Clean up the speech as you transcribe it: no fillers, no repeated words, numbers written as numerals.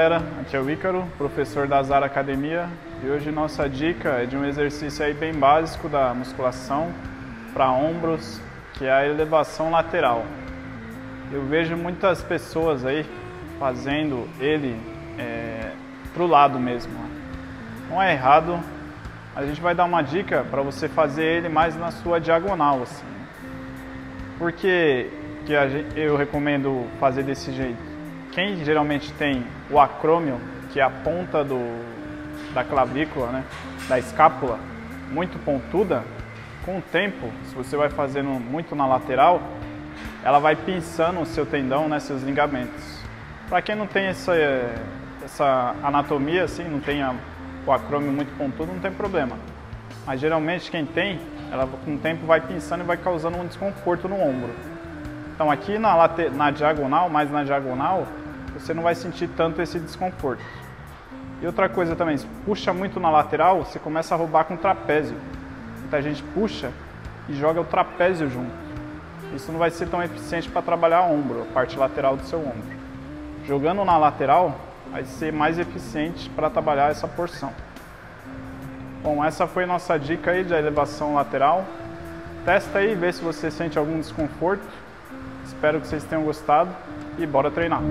galera, aqui é o Ícaro, professor da Zara Academia, e hoje nossa dica é de um exercício aí bem básico da musculação para ombros, que é a elevação lateral. Eu vejo muitas pessoas aí fazendo ele pro lado mesmo. Não é errado, a gente vai dar uma dica para você fazer ele mais na sua diagonal, assim. Por que eu recomendo fazer desse jeito? Quem geralmente tem o acrômio, que é a ponta da clavícula, né, da escápula, muito pontuda, com o tempo, se você vai fazendo muito na lateral, ela vai pinçando o seu tendão, né, seus ligamentos. Para quem não tem essa anatomia, assim, não tem o acrômio muito pontudo, não tem problema. Mas geralmente quem tem, ela com o tempo vai pinçando e vai causando um desconforto no ombro. Então aqui mais na diagonal, você não vai sentir tanto esse desconforto. E outra coisa também, se puxa muito na lateral, você começa a roubar com o trapézio. Muita gente puxa e joga o trapézio junto. Isso não vai ser tão eficiente para trabalhar o ombro, a parte lateral do seu ombro. Jogando na lateral, vai ser mais eficiente para trabalhar essa porção. Bom, essa foi nossa dica aí de elevação lateral. Testa aí, vê se você sente algum desconforto. Espero que vocês tenham gostado e bora treinar!